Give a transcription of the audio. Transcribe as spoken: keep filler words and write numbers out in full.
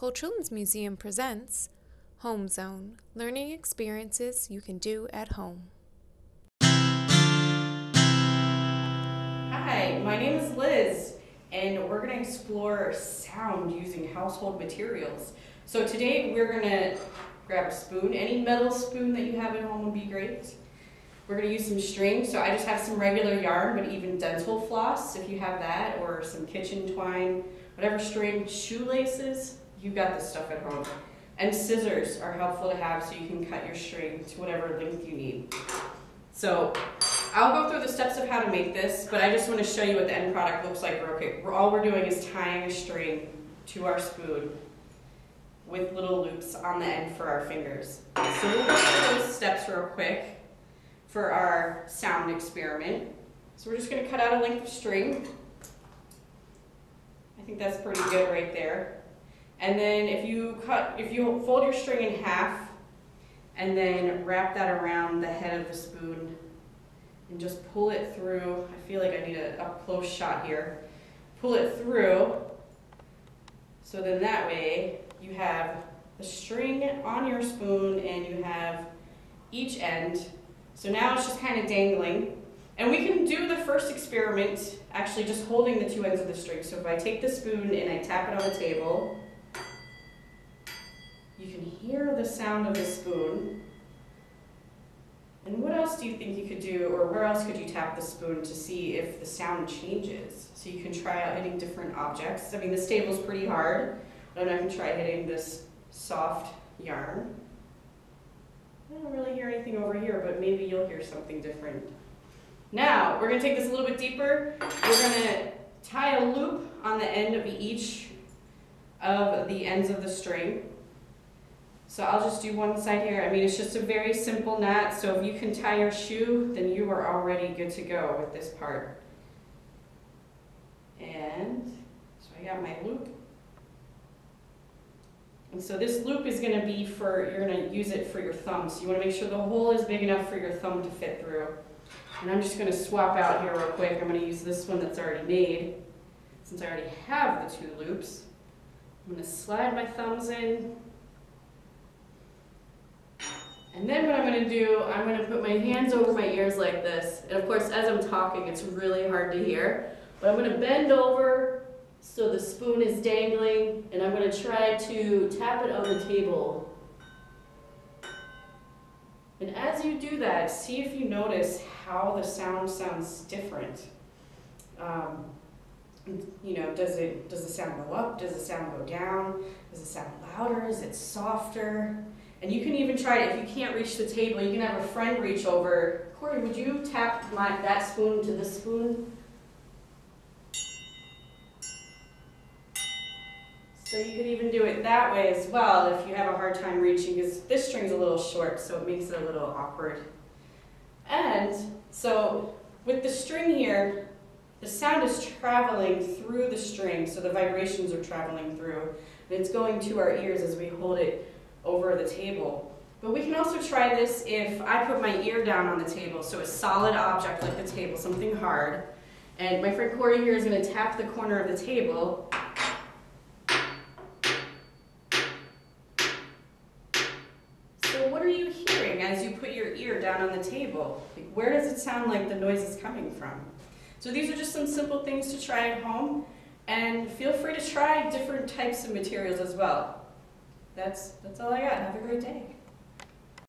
Kohl Children's Museum presents Home Zone, learning experiences you can do at home. Hi, my name is Liz, and we're going to explore sound using household materials. So today we're going to grab a spoon. Any metal spoon that you have at home would be great. We're going to use some string, so I just have some regular yarn, but even dental floss, if you have that, or some kitchen twine, whatever string, shoelaces. You've got this stuff at home. And scissors are helpful to have so you can cut your string to whatever length you need. So I'll go through the steps of how to make this, but I just want to show you what the end product looks like real quick. All we're doing is tying a string to our spoon with little loops on the end for our fingers. So we'll go through those steps real quick for our sound experiment. So we're just going to cut out a length of string. I think that's pretty good right there. And then if you cut, if you fold your string in half and then wrap that around the head of the spoon and just pull it through. I feel like I need a up close shot here. Pull it through. So then that way you have the string on your spoon and you have each end. So now it's just kind of dangling. And we can do the first experiment actually just holding the two ends of the string. So if I take the spoon and I tap it on the table, you can hear the sound of the spoon. And what else do you think you could do, or where else could you tap the spoon to see if the sound changes? So you can try out hitting different objects. I mean, this table's pretty hard, but I can try hitting this soft yarn. I don't really hear anything over here, but maybe you'll hear something different. Now, we're gonna take this a little bit deeper. We're gonna tie a loop on the end of each of the ends of the string. So I'll just do one side here. I mean, it's just a very simple knot, so if you can tie your shoe, then you are already good to go with this part. And so I got my loop. And so this loop is gonna be for, you're gonna use it for your thumb, so you wanna make sure the hole is big enough for your thumb to fit through. And I'm just gonna swap out here real quick. I'm gonna use this one that's already made. Since I already have the two loops, I'm gonna slide my thumbs in. And then what I'm going to do, I'm going to put my hands over my ears like this. And of course, as I'm talking, it's really hard to hear. But I'm going to bend over so the spoon is dangling, and I'm going to try to tap it on the table. And as you do that, see if you notice how the sound sounds different. Um, you know, does it, does the sound go up? Does the sound go down? Does it sound louder? Is it softer? And you can even try it, if you can't reach the table, you can have a friend reach over. Corey, would you tap my, that spoon to this spoon? So you could even do it that way as well if you have a hard time reaching, because this string's a little short, so it makes it a little awkward. And so with the string here, the sound is traveling through the string, so the vibrations are traveling through, and it's going to our ears as we hold it over the table. But we can also try this if I put my ear down on the table, so a solid object like the table, something hard, and my friend Corey here is going to tap the corner of the table. So what are you hearing as you put your ear down on the table? Like, where does it sound like the noise is coming from? So these are just some simple things to try at home, and feel free to try different types of materials as well. That's, that's all I got. Have a great day.